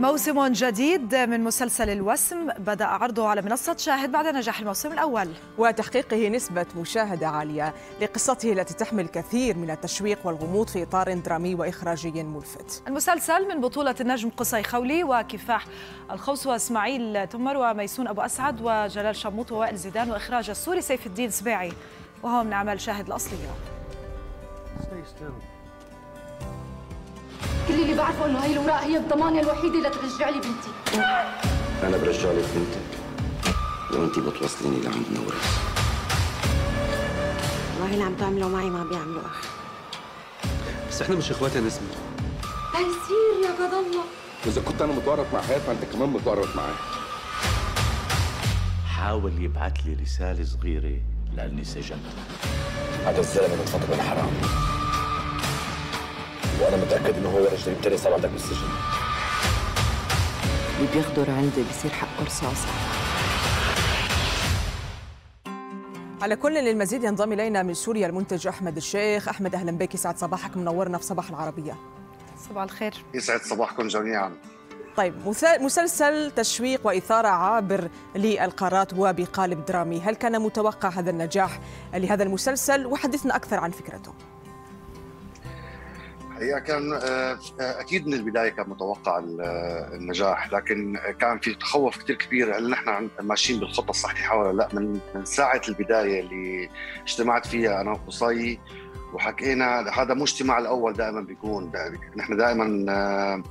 موسم جديد من مسلسل الوسم بدأ عرضه على منصة شاهد بعد نجاح الموسم الأول وتحقيقه نسبة مشاهدة عالية لقصته التي تحمل الكثير من التشويق والغموض في إطار درامي وإخراجي ملفت. المسلسل من بطولة النجم قصي خولي وكفاح الخوص وإسماعيل تمر وميسون أبو أسعد وجلال شموط ووائل زيدان، وإخراج السوري سيف الدين سبيعي، وهو من أعمال شاهد الأصلية. كل اللي بعرفه انه هي الورقه هي الضمانه الوحيده اللي ترجع لي بنتي. انا برجع لك بنتك لو انت بتوصليني لعند نورس. والله اللي عم تعمله معي ما بيعملوا احد. بس احنا مش اخواتها نسمه. لا يصير يا قد الله. اذا كنت انا متورط مع حياتي فانت كمان متورط معايا. حاول يبعث لي رساله صغيره لاني سجنت. هذا الزلمه من فتره الحرام. وأنا متأكد إنه هو ولا شريك تاني صار عندك بالسجن. اللي بيغدر عندي بيصير حقه رصاصة. على كل، للمزيد ينضم إلينا من سوريا المنتج أحمد الشيخ. أحمد أهلا بك، يسعد صباحك، منورنا في صباح العربية. صباح الخير. يسعد صباحكم جميعا. طيب، مسلسل تشويق وإثارة عابر للقارات وبقالب درامي، هل كان متوقع هذا النجاح لهذا المسلسل؟ وحدثنا أكثر عن فكرته. هي كان اكيد من البدايه كان متوقع النجاح، لكن كان في تخوف كثير كبير هل نحن ماشيين بالخطه الصحيحه ولا لا. من ساعه البدايه اللي اجتمعت فيها انا وقصي وحكينا هذا مو اجتماع الاول، دائما بيكون نحن دائما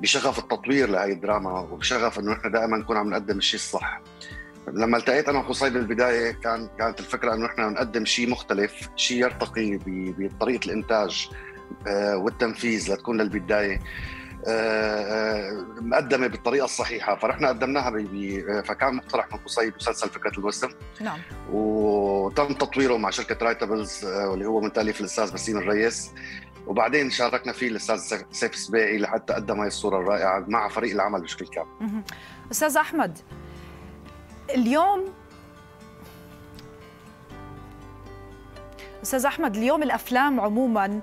بشغف التطوير لهي الدراما وبشغف انه نحن دائما نكون عم نقدم الشيء الصح. لما التقيت انا وقصي بالبدايه كانت الفكره انه نحن نقدم شيء مختلف، شيء يرتقي بطريقه الانتاج والتنفيذ لتكون للبدايه مقدمه بالطريقه الصحيحه، فرحنا قدمناها فكان مقترح من قصي مسلسل فكره الوسم. نعم. وتم تطويره مع شركه رايتابلز واللي هو من تاليف الاستاذ وسيم الريس، وبعدين شاركنا فيه الاستاذ سيف السبيعي لحتى قدم هاي الصوره الرائعه مع فريق العمل بشكل كامل. استاذ احمد، اليوم الافلام عموما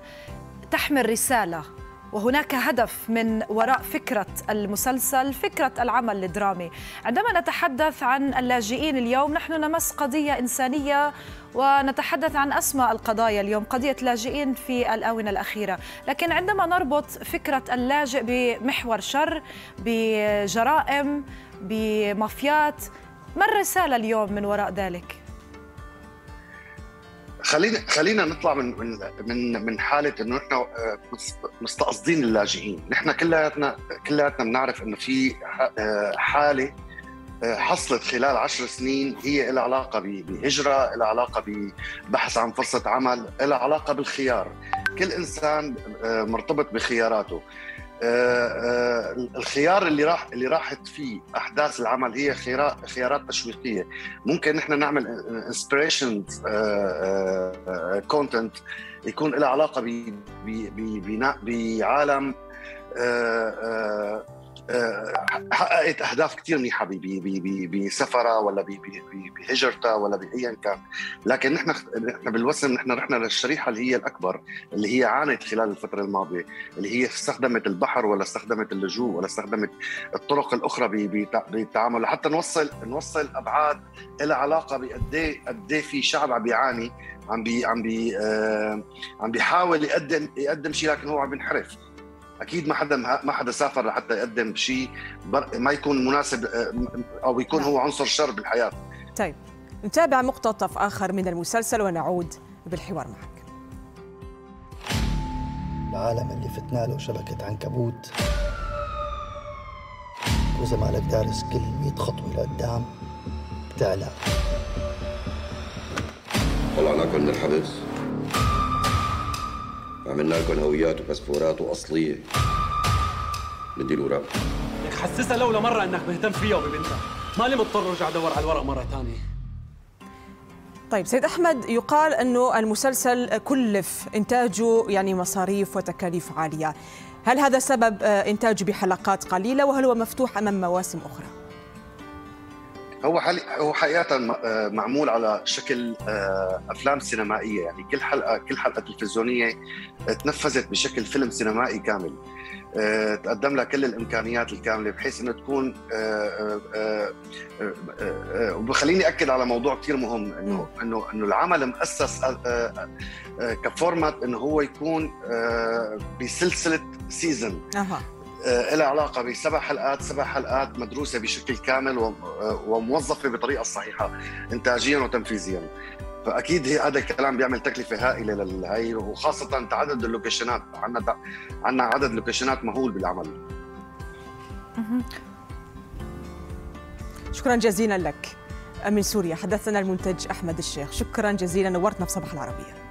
تحمل رسالة، وهناك هدف من وراء فكرة المسلسل، فكرة العمل الدرامي. عندما نتحدث عن اللاجئين اليوم نحن نمس قضية إنسانية، ونتحدث عن أسمى القضايا اليوم، قضية اللاجئين في الآونة الأخيرة، لكن عندما نربط فكرة اللاجئ بمحور شر، بجرائم، بمافيات، ما الرسالة اليوم من وراء ذلك؟ خلينا نطلع من حاله انه نحن مستقصدين اللاجئين، نحن كلياتنا بنعرف انه في حاله حصلت خلال 10 سنين هي لها علاقه بهجره، لها علاقه ببحث عن فرصه عمل، لها علاقه بالخيار، كل انسان مرتبط بخياراته. الخيار اللي راحت فيه احداث العمل هي خيارات تشويقيه، ممكن نحن نعمل انسبريشنز كونتنت يكون له علاقه ببناء بعالم حققت اهداف كثير منيحه بسفرها ولا بهجرتها ولا بايا كان، لكن نحن بالوسم نحن رحنا للشريحه اللي هي الاكبر، اللي هي عانت خلال الفتره الماضيه، اللي هي استخدمت البحر ولا استخدمت اللجوء ولا استخدمت الطرق الاخرى بالتعامل لحتى نوصل ابعاد لها علاقه بقد ايه في شعب عم بيعاني، عم بيحاول يقدم شيء لكن هو عم بينحرف. اكيد ما حدا سافر لحتى يقدم شيء ما يكون مناسب او يكون هو عنصر شر بالحياه. طيب، نتابع مقتطف اخر من المسلسل ونعود بالحوار معك. العالم اللي فتنا له شبكه عنكبوت، واذا ما لك دارس كل 100 خطوه لقدام بتعلى. طلعناكم من الحبس، عملنا لكم هويات وباسبورات واصليه. بدي الورق لك حسسها لولا مره انك مهتم فيها وببنتها، مالي مضطر ارجع ادور على الورق مره ثانيه. طيب سيد احمد، يقال انه المسلسل كلف انتاجه يعني مصاريف وتكاليف عاليه، هل هذا سبب انتاجه بحلقات قليله وهل هو مفتوح امام مواسم اخرى؟ هو حقيقة معمول على شكل أفلام سينمائية، يعني كل حلقة تلفزيونية تنفذت بشكل فيلم سينمائي كامل. تقدم لها كل الامكانيات الكامله بحيث انه تكون وبخليني اكد على موضوع كثير مهم انه العمل مؤسس كفورمات انه هو يكون بسلسله سيزون لها علاقه ب7 حلقات مدروسه بشكل كامل وموظفه بالطريقه الصحيحه انتاجيا وتنفيذيا. فاكيد هذا الكلام بيعمل تكلفه هائله للهي، وخاصه تعدد اللوكيشنات. عندنا عدد لوكيشنات مهول بالعمل. شكرا جزيلا لك. من سوريا حدثنا المنتج احمد الشيخ، شكرا جزيلا، نورتنا في صباح العربيه.